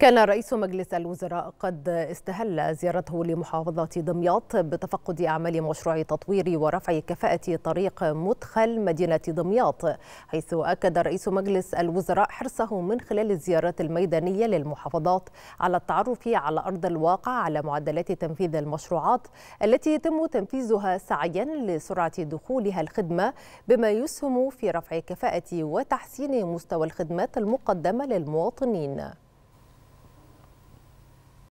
كان رئيس مجلس الوزراء قد استهل زيارته لمحافظة دمياط بتفقد أعمال مشروع تطوير ورفع كفاءة طريق مدخل مدينة دمياط، حيث أكد رئيس مجلس الوزراء حرصه من خلال الزيارات الميدانية للمحافظات على التعرف على أرض الواقع على معدلات تنفيذ المشروعات التي يتم تنفيذها سعيا لسرعة دخولها الخدمة، بما يسهم في رفع كفاءة وتحسين مستوى الخدمات المقدمة للمواطنين.